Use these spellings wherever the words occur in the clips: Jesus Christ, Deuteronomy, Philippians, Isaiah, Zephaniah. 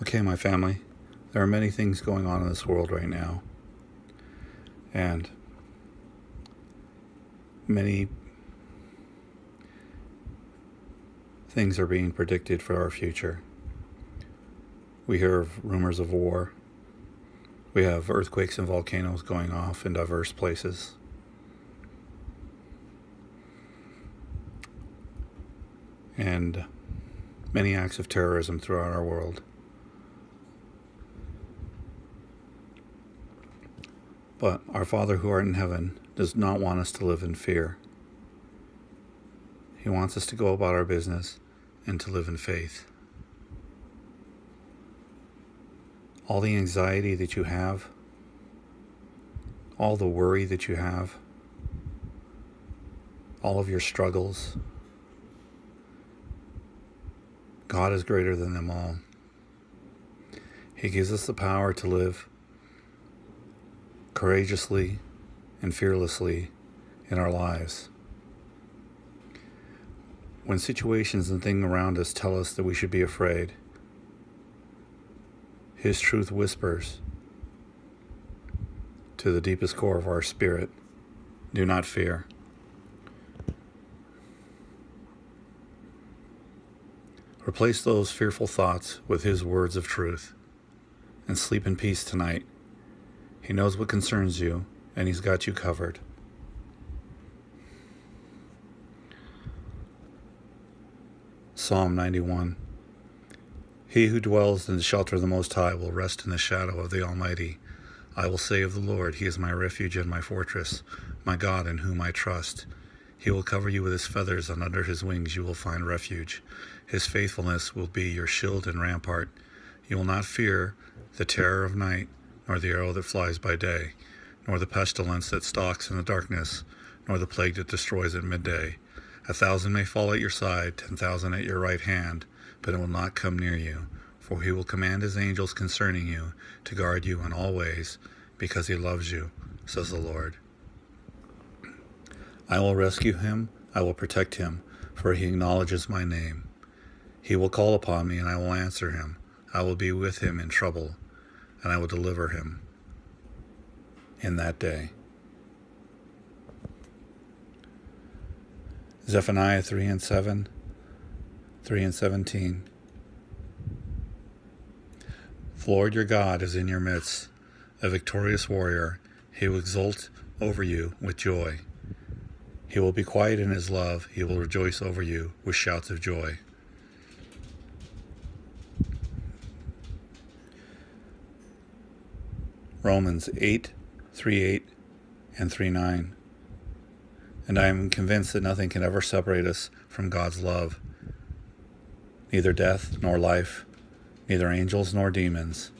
Okay, my family, there are many things going on in this world right now, and many things are being predicted for our future. We hear of rumors of war. We have earthquakes and volcanoes going off in diverse places. And many acts of terrorism throughout our world. But our Father who art in heaven does not want us to live in fear. He wants us to go about our business and to live in faith. All the anxiety that you have, all the worry that you have, all of your struggles, God is greater than them all. He gives us the power to live courageously and fearlessly in our lives. When situations and things around us tell us that we should be afraid, His truth whispers to the deepest core of our spirit, do not fear. Replace those fearful thoughts with His words of truth and sleep in peace tonight. He knows what concerns you and He's got you covered. Psalm 91. He who dwells in the shelter of the Most High will rest in the shadow of the Almighty. I will say of the Lord, He is my refuge and my fortress, my God in whom I trust. He will cover you with His feathers, and under His wings you will find refuge. His faithfulness will be your shield and rampart. You will not fear the terror of night, nor the arrow that flies by day, nor the pestilence that stalks in the darkness, nor the plague that destroys at midday. 1,000 may fall at your side, 10,000 at your right hand, but it will not come near you. For He will command His angels concerning you to guard you in all ways, because He loves you, says the Lord. I will rescue him, I will protect him, for he acknowledges my name. He will call upon me, and I will answer him. I will be with him in trouble, and I will deliver him in that day. Zephaniah 3:17. The Lord your God is in your midst, a victorious warrior. He will exult over you with joy. He will be quiet in his love. He will rejoice over you with shouts of joy. Romans 8:38-39. And I am convinced that nothing can ever separate us from God's love. Neither death nor life, neither angels nor demons,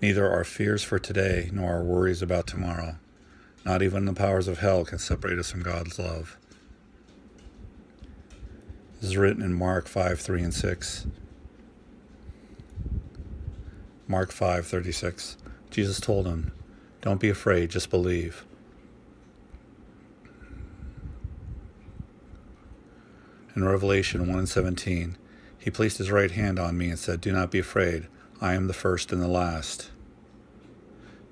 neither our fears for today nor our worries about tomorrow. Not even the powers of hell can separate us from God's love. This is written in Mark 5:3-6. Mark 5:36. Jesus told him, "Don't be afraid, just believe." In Revelation 1:17, He placed His right hand on me and said, "Do not be afraid. I am the first and the last."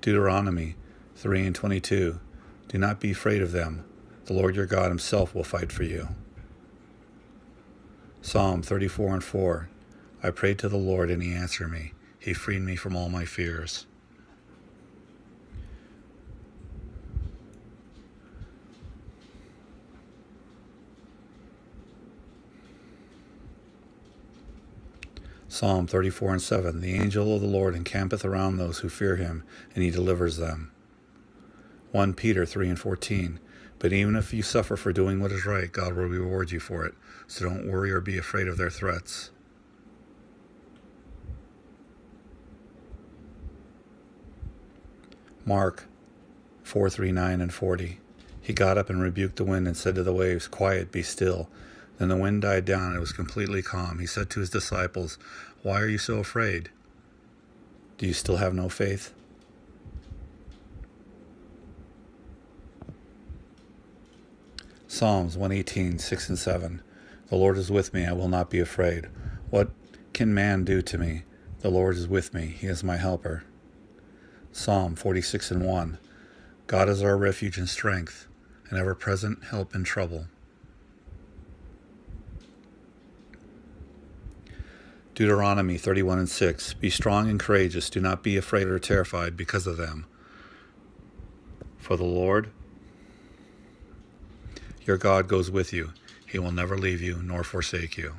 Deuteronomy 3:22. Do not be afraid of them. The Lord your God Himself will fight for you. Psalm 34:4. I prayed to the Lord and He answered me. He freed me from all my fears. Psalm 34:7. The angel of the Lord encampeth around those who fear Him, and He delivers them. 1 Peter 3:14. But even if you suffer for doing what is right, God will reward you for it. So don't worry or be afraid of their threats. Mark 4:39-40. He got up and rebuked the wind and said to the waves, "Quiet, be still." Then the wind died down and it was completely calm. He said to His disciples, "Why are you so afraid? Do you still have no faith?" Psalms 118:6-7. The Lord is with me, I will not be afraid. What can man do to me? The Lord is with me. He is my helper. Psalm 46:1. God is our refuge and strength, an ever-present help in trouble. Deuteronomy 31:6. Be strong and courageous. Do not be afraid or terrified because of them. For the Lord your God goes with you. He will never leave you nor forsake you.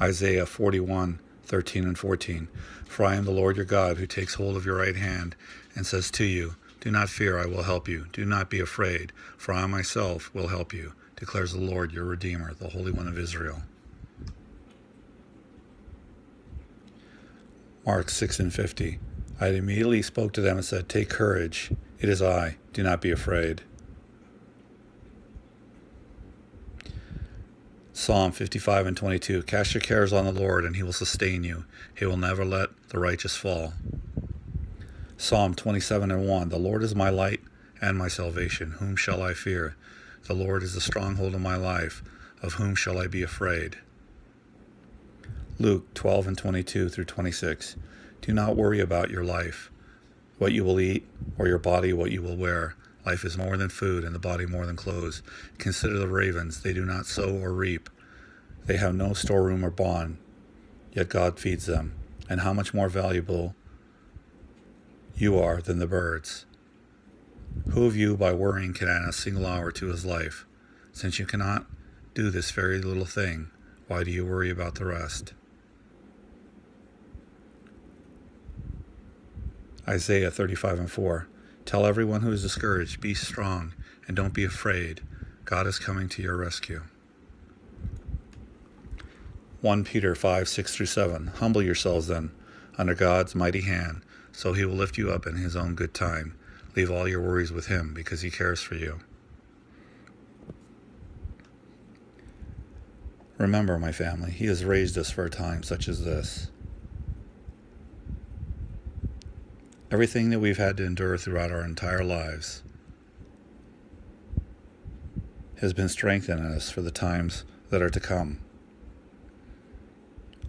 Isaiah 41:13-14. For I am the Lord your God, who takes hold of your right hand and says to you, do not fear, I will help you. Do not be afraid, for I myself will help you, declares the Lord your Redeemer, the Holy One of Israel. Mark 6:50. I immediately spoke to them and said, take courage, it is I, do not be afraid. Psalm 55:22. Cast your cares on the Lord, and he will sustain you. He will never let the righteous fall. Psalm 27:1. The Lord is my light and my salvation. Whom shall I fear? The Lord is the stronghold of my life. Of whom shall I be afraid? Luke 12:22-26. Do not worry about your life, what you will eat, or your body, what you will wear. Life is more than food, and the body more than clothes. Consider the ravens. They do not sow or reap. They have no storeroom or barn, yet God feeds them. And how much more valuable you are than the birds. Who of you, by worrying, can add a single hour to his life? Since you cannot do this very little thing, why do you worry about the rest? Isaiah 35:4. Tell everyone who is discouraged, be strong and don't be afraid. God is coming to your rescue. 1 Peter 5:6-7. Humble yourselves then under God's mighty hand, so he will lift you up in his own good time. Leave all your worries with him because he cares for you. Remember, my family, he has raised us for a time such as this. Everything that we've had to endure throughout our entire lives has been strengthening us for the times that are to come,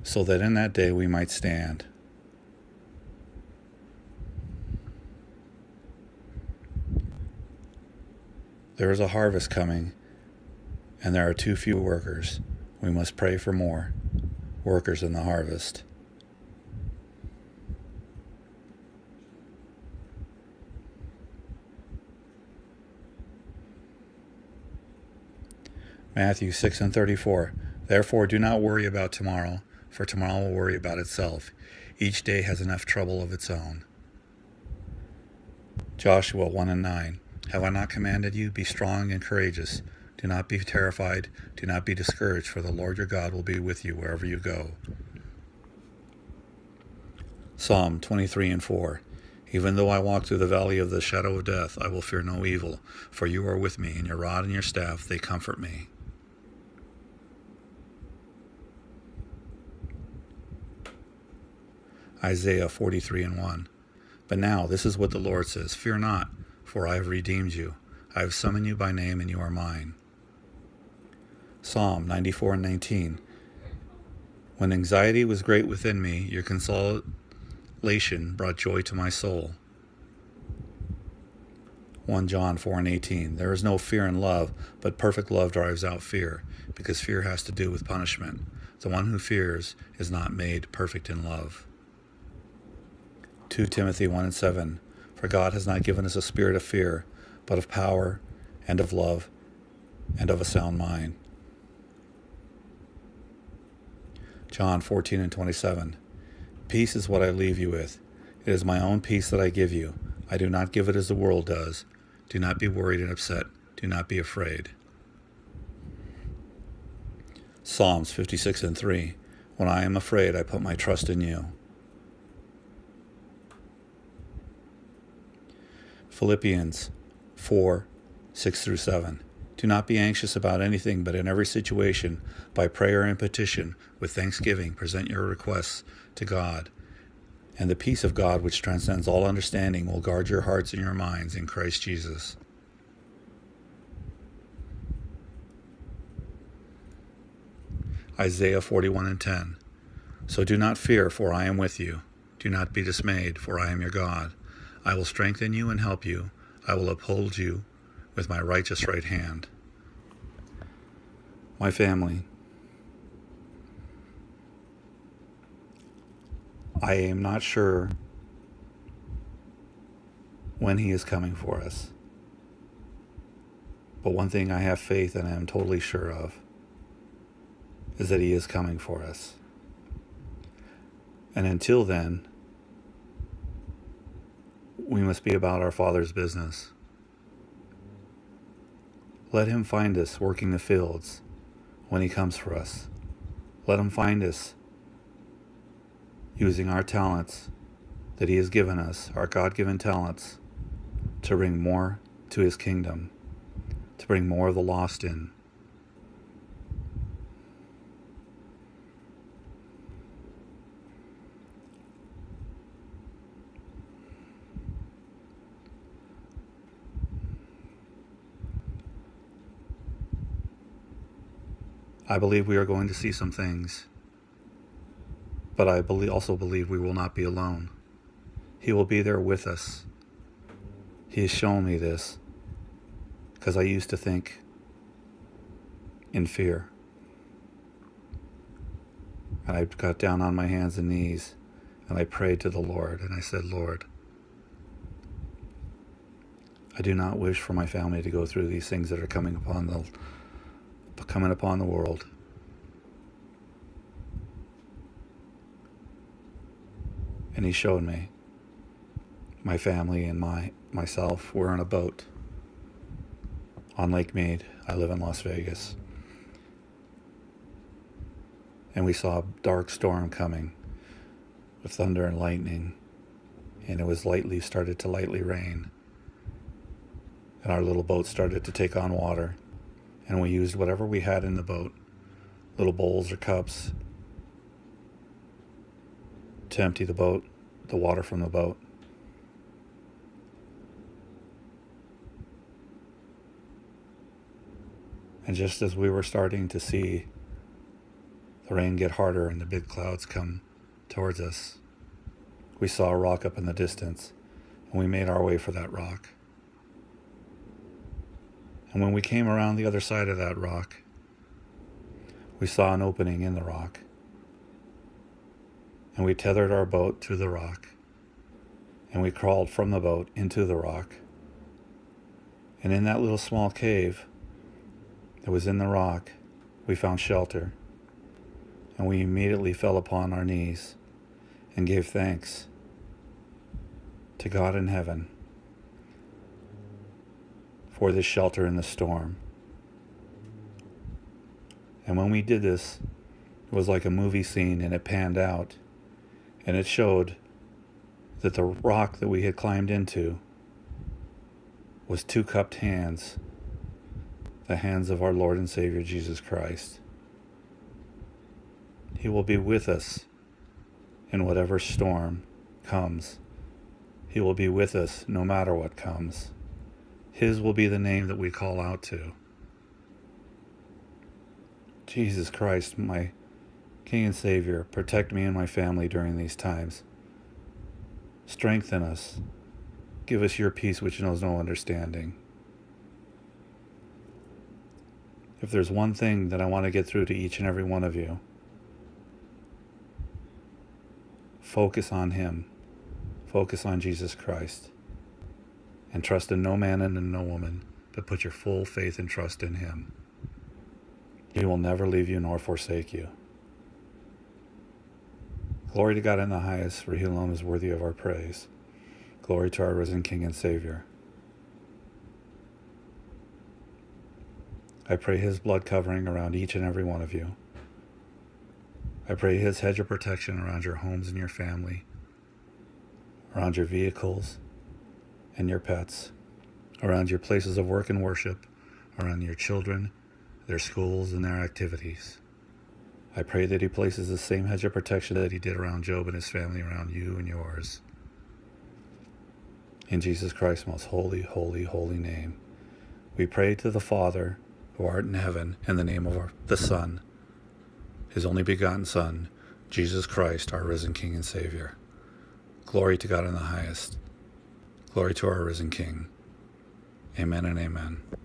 so that in that day we might stand. There is a harvest coming, and there are too few workers. We must pray for more workers in the harvest. Matthew 6:34. Therefore, do not worry about tomorrow, for tomorrow will worry about itself. Each day has enough trouble of its own. Joshua 1:9. Have I not commanded you? Be strong and courageous. Do not be terrified. Do not be discouraged, for the Lord your God will be with you wherever you go. Psalm 23:4. Even though I walk through the valley of the shadow of death, I will fear no evil, for you are with me, and your rod and your staff, they comfort me. Isaiah 43:1. But now this is what the Lord says, fear not, for I have redeemed you. I have summoned you by name, and you are mine. Psalm 94:19. When anxiety was great within me, your consolation brought joy to my soul. 1 John 4:18. There is no fear in love, but perfect love drives out fear, because fear has to do with punishment. The one who fears is not made perfect in love. 2 Timothy 1:7. For God has not given us a spirit of fear, but of power and of love and of a sound mind. John 14:27. Peace is what I leave you with. It is my own peace that I give you. I do not give it as the world does. Do not be worried and upset. Do not be afraid. Psalms 56:3. When I am afraid, I put my trust in you. Philippians 4:6-7. Do not be anxious about anything, but in every situation, by prayer and petition, with thanksgiving, present your requests to God. And the peace of God, which transcends all understanding, will guard your hearts and your minds in Christ Jesus. Isaiah 41:10. So do not fear, for I am with you. Do not be dismayed, for I am your God. I will strengthen you and help you. I will uphold you with my righteous right hand. My family, I am not sure when he is coming for us. But one thing I have faith and I am totally sure of is that he is coming for us. And until then, we must be about our Father's business. Let him find us working the fields when he comes for us. Let him find us using our talents that he has given us, our God-given talents, to bring more to his kingdom, to bring more of the lost in. I believe we are going to see some things, but I also believe we will not be alone. He will be there with us. He has shown me this, because I used to think in fear. And I got down on my hands and knees, and I prayed to the Lord, and I said, Lord, I do not wish for my family to go through these things that are coming upon the world. And he showed me. My family and myself were on a boat on Lake Mead. I live in Las Vegas. And we saw a dark storm coming with thunder and lightning. And it was started to lightly rain. And our little boat started to take on water. And we used whatever we had in the boat, little bowls or cups, to empty the boat, the water from the boat. And just as we were starting to see the rain get harder and the big clouds come towards us, we saw a rock up in the distance, and we made our way for that rock. And when we came around the other side of that rock, we saw an opening in the rock. And we tethered our boat to the rock. And we crawled from the boat into the rock. And in that little small cave that was in the rock, we found shelter. And we immediately fell upon our knees and gave thanks to God in heaven for this shelter in the storm. And when we did this, it was like a movie scene, and it panned out, and it showed that the rock that we had climbed into was two cupped hands, the hands of our Lord and Savior Jesus Christ. He will be with us in whatever storm comes. He will be with us no matter what comes. His will be the name that we call out to. Jesus Christ, my King and Savior, protect me and my family during these times. Strengthen us. Give us your peace which knows no understanding. If there's one thing that I want to get through to each and every one of you, focus on him. Focus on Jesus Christ. And trust in no man and in no woman, but put your full faith and trust in him. He will never leave you nor forsake you. Glory to God in the highest, for he alone is worthy of our praise. Glory to our risen King and Savior. I pray his blood covering around each and every one of you. I pray his hedge of protection around your homes and your family, around your vehicles, and your pets, around your places of work and worship, around your children, their schools, and their activities. I pray that he places the same hedge of protection that he did around Job and his family around you and yours. In Jesus Christ's most holy, holy, holy name, we pray to the Father who art in heaven, in the name of the Son, his only begotten Son, Jesus Christ, our risen King and Savior. Glory to God in the highest. Glory to our risen King. Amen and amen.